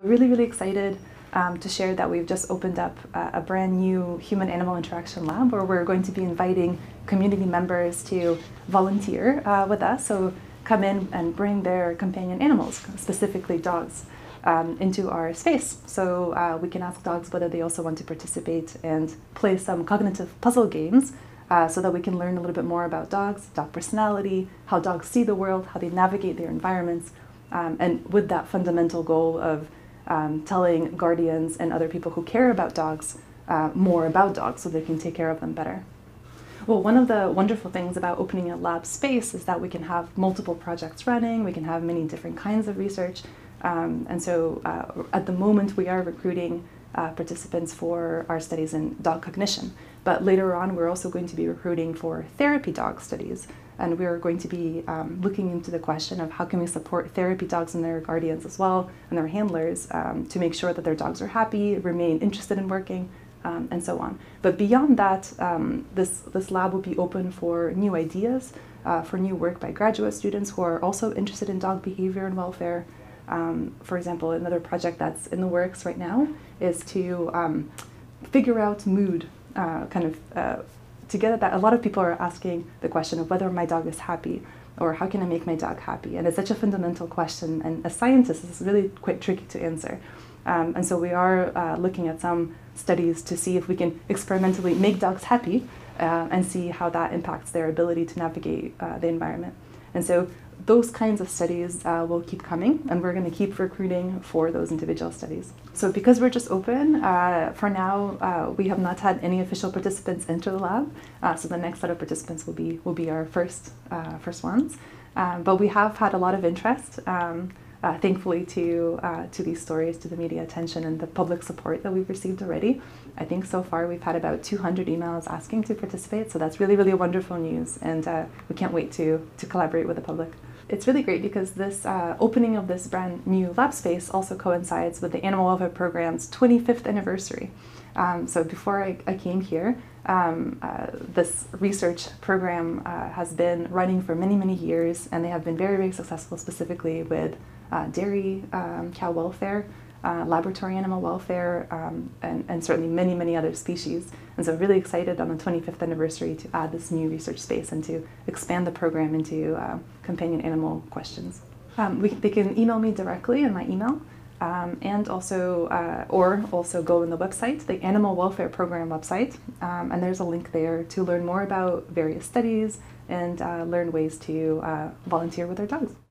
We're really, really excited to share that we've just opened up a brand new human-animal interaction lab where we're going to be inviting community members to volunteer with us. So come in and bring their companion animals, specifically dogs, into our space. So we can ask dogs whether they also want to participate and play some cognitive puzzle games so that we can learn a little bit more about dogs, dog personality, how dogs see the world, how they navigate their environments, and with that fundamental goal of telling guardians and other people who care about dogs more about dogs so they can take care of them better. Well, one of the wonderful things about opening a lab space is that we can have multiple projects running, we can have many different kinds of research, and so at the moment we are recruiting participants for our studies in dog cognition. But later on, we're also going to be recruiting for therapy dog studies, and we're going to be looking into the question of how can we support therapy dogs and their guardians as well, and their handlers, to make sure that their dogs are happy, remain interested in working, and so on. But beyond that, this lab will be open for new ideas, for new work by graduate students who are also interested in dog behavior and welfare. For example, another project that's in the works right now is to figure out mood. Together that a lot of people are asking the question of whether my dog is happy or how can I make my dog happy, and it's such a fundamental question, and as scientists it's really quite tricky to answer, and so we are looking at some studies to see if we can experimentally make dogs happy and see how that impacts their ability to navigate the environment. And so those kinds of studies will keep coming, and we're going to keep recruiting for those individual studies. So because we're just open, for now we have not had any official participants enter the lab, so the next set of participants will be our first ones. But we have had a lot of interest, thankfully to these stories, to the media attention and the public support that we've received already. I think so far we've had about 200 emails asking to participate, so that's really, really wonderful news, and we can't wait to collaborate with the public. It's really great because this opening of this brand new lab space also coincides with the Animal Welfare Program's 25th anniversary. So before I came here, this research program has been running for many, many years, and they have been very, very successful, specifically with dairy, cow welfare, laboratory animal welfare, and certainly many, many other species. And so I'm really excited on the 25th anniversary to add this new research space and to expand the program into companion animal questions. They can email me directly in my email, and also, or also go on the website, the Animal Welfare Program website, and there's a link there to learn more about various studies and learn ways to volunteer with their dogs.